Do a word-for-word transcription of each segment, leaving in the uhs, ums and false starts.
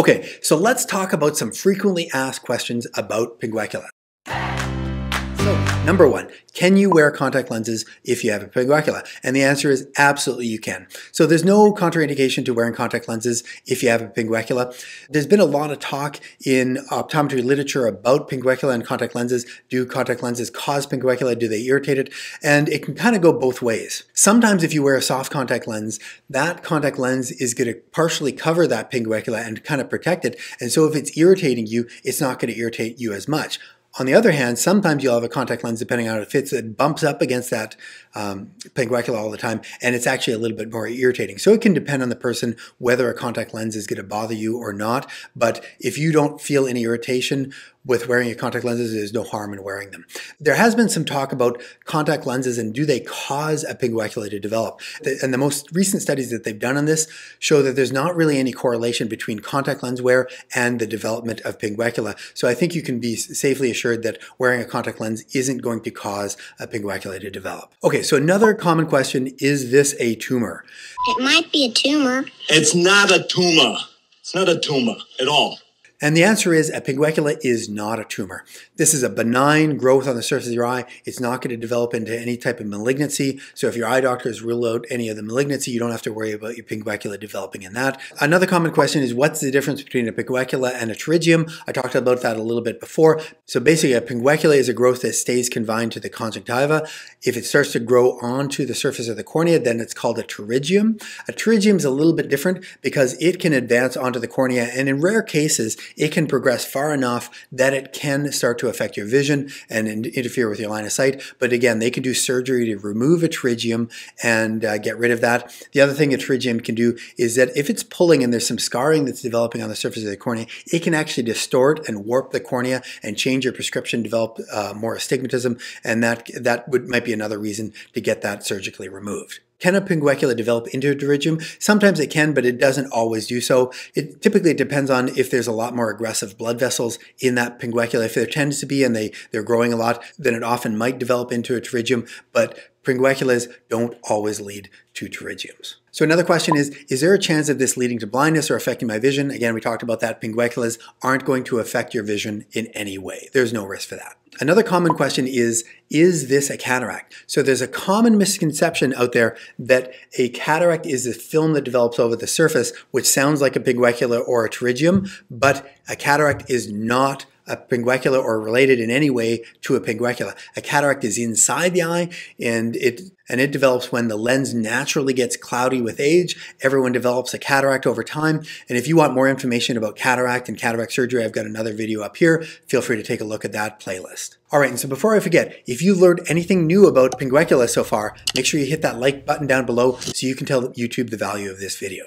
Okay, so let's talk about some frequently asked questions about pinguecula. So, number one, can you wear contact lenses if you have a pinguecula? And the answer is absolutely you can. So there's no contraindication to wearing contact lenses if you have a pinguecula. There's been a lot of talk in optometry literature about pinguecula and contact lenses. Do contact lenses cause pinguecula? Do they irritate it? And it can kind of go both ways. Sometimes if you wear a soft contact lens, that contact lens is going to partially cover that pinguecula and kind of protect it. And so if it's irritating you, it's not going to irritate you as much. On the other hand, sometimes you'll have a contact lens, depending on how it fits, that bumps up against that um, pinguecula all the time, and it's actually a little bit more irritating. So it can depend on the person whether a contact lens is going to bother you or not, but if you don't feel any irritation with wearing your contact lenses, there's no harm in wearing them. There has been some talk about contact lenses and do they cause a pinguecula to develop? And the most recent studies that they've done on this show that there's not really any correlation between contact lens wear and the development of pinguecula. So I think you can be safely assured that wearing a contact lens isn't going to cause a pinguecula to develop. Okay, so another common question, is this a tumor? It might be a tumor. It's not a tumor. It's not a tumor at all. And the answer is a pinguecula is not a tumor. This is a benign growth on the surface of your eye. It's not going to develop into any type of malignancy. So if your eye doctors rule out any of the malignancy, you don't have to worry about your pinguecula developing in that. Another common question is what's the difference between a pinguecula and a pterygium? I talked about that a little bit before. So basically a pinguecula is a growth that stays confined to the conjunctiva. If it starts to grow onto the surface of the cornea, then it's called a pterygium. A pterygium is a little bit different because it can advance onto the cornea, and in rare cases, it can progress far enough that it can start to affect your vision and interfere with your line of sight. But again, they can do surgery to remove a pterygium and uh, get rid of that. The other thing a pterygium can do is that if it's pulling and there's some scarring that's developing on the surface of the cornea, it can actually distort and warp the cornea and change your prescription, develop uh, more astigmatism, and that, that would, might be another reason to get that surgically removed. Can a pinguecula develop into a pterygium? Sometimes it can, but it doesn't always do so. It typically depends on if there's a lot more aggressive blood vessels in that pinguecula. If there tends to be and they, they're growing a lot, then it often might develop into a pterygium, but pingueculas don't always lead to pterygiums. So another question is, is there a chance of this leading to blindness or affecting my vision? Again, we talked about that. Pingueculas aren't going to affect your vision in any way. There's no risk for that. Another common question is, is this a cataract? So there's a common misconception out there that a cataract is a film that develops over the surface, which sounds like a pinguecula or a pterygium, but a cataract is not a pinguecula or related in any way to a pinguecula. A cataract is inside the eye, and it and it develops when the lens naturally gets cloudy with age. Everyone develops a cataract over time. And if you want more information about cataract and cataract surgery, I've got another video up here. Feel free to take a look at that playlist. All right, and so before I forget, if you've learned anything new about pinguecula so far, make sure you hit that like button down below so you can tell YouTube the value of this video.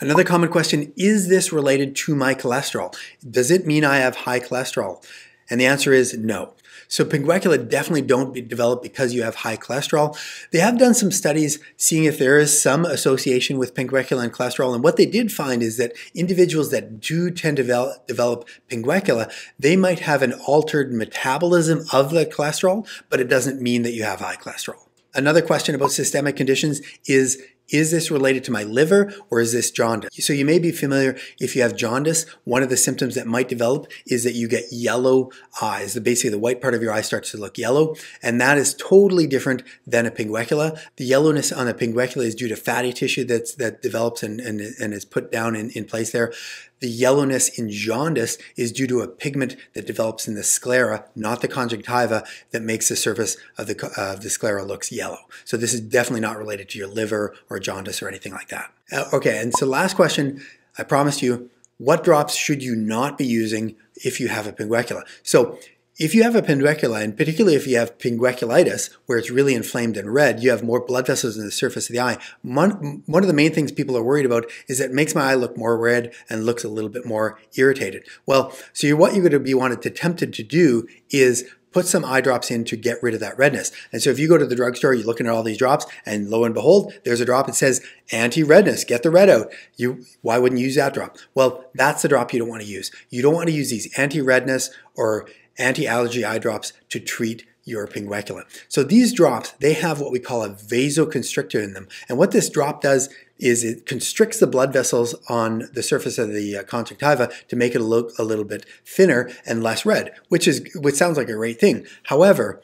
Another common question, is this related to my cholesterol? Does it mean I have high cholesterol? And the answer is no. So pinguecula definitely don't be develop because you have high cholesterol. They have done some studies seeing if there is some association with pinguecula and cholesterol, and what they did find is that individuals that do tend to develop, develop pinguecula, they might have an altered metabolism of the cholesterol, but it doesn't mean that you have high cholesterol. Another question about systemic conditions is, is this related to my liver or is this jaundice? So you may be familiar, if you have jaundice, one of the symptoms that might develop is that you get yellow eyes. Basically, the white part of your eye starts to look yellow, and that is totally different than a pinguecula. The yellowness on a pinguecula is due to fatty tissue that's, that develops and, and, and is put down in, in place there. The yellowness in jaundice is due to a pigment that develops in the sclera, not the conjunctiva, that makes the surface of the, uh, the sclera looks yellow. So this is definitely not related to your liver or jaundice or anything like that. Uh, okay, and so last question, I promised you, what drops should you not be using if you have a pinguecula? So if you have a pinguecula, and particularly if you have pingueculitis, where it's really inflamed and red, you have more blood vessels in the surface of the eye. One, one of the main things people are worried about is that it makes my eye look more red and looks a little bit more irritated. Well, so you're, what you're going to be wanted to, tempted to do is put some eye drops in to get rid of that redness. And so if you go to the drugstore, you're looking at all these drops, and lo and behold, there's a drop that says anti-redness, get the red out. You, why wouldn't you use that drop? Well, that's the drop you don't want to use. You don't want to use these anti-redness or anti-allergy eye drops to treat your pinguecula. So these drops, they have what we call a vasoconstrictor in them. And what this drop does is it constricts the blood vessels on the surface of the uh, conjunctiva to make it look a little bit thinner and less red, which is which sounds like a great thing. However,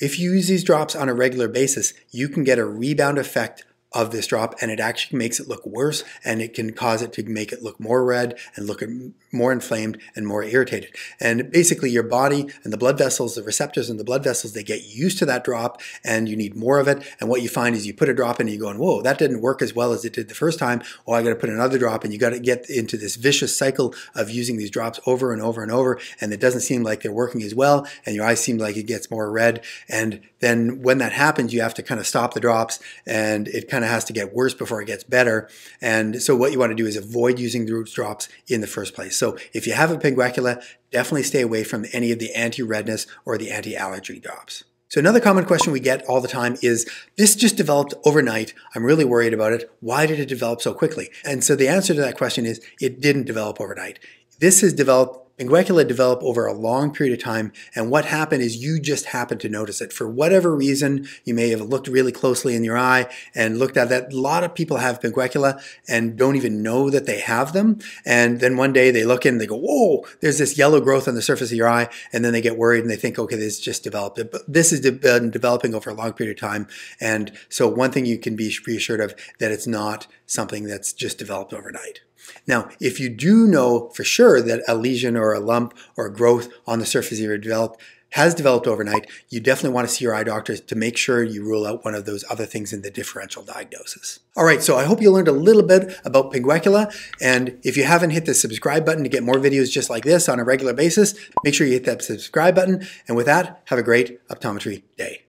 if you use these drops on a regular basis, you can get a rebound effect of this drop, and it actually makes it look worse, and it can cause it to make it look more red and look more inflamed and more irritated. And basically your body and the blood vessels, the receptors in the blood vessels, they get used to that drop and you need more of it. And what you find is you put a drop in and you're going, whoa, that didn't work as well as it did the first time. Oh, I got to put another drop, and you got to get into this vicious cycle of using these drops over and over and over, and it doesn't seem like they're working as well, and your eye seems like it gets more red. And then when that happens, you have to kind of stop the drops, and it kind of Kind of has to get worse before it gets better. And so what you want to do is avoid using the root drops in the first place. So if you have a pinguecula, definitely stay away from any of the anti-redness or the anti-allergy drops. So another common question we get all the time is, this just developed overnight, I'm really worried about it, why did it develop so quickly? And so the answer to that question is, it didn't develop overnight. This has developed Pinguecula develop over a long period of time, and what happened is you just happened to notice it. For whatever reason, you may have looked really closely in your eye and looked at that. A lot of people have pinguecula and don't even know that they have them. And then one day they look in and they go, whoa, there's this yellow growth on the surface of your eye. And then they get worried and they think, okay, this just developed. But this has been developing over a long period of time. And so one thing you can be reassured of, that it's not something that's just developed overnight. Now, if you do know for sure that a lesion or a lump or a growth on the surface of your developed has developed overnight, you definitely want to see your eye doctor to make sure you rule out one of those other things in the differential diagnosis. All right, so I hope you learned a little bit about pinguecula, and if you haven't, hit the subscribe button to get more videos just like this on a regular basis. Make sure you hit that subscribe button, and with that, have a great optometry day.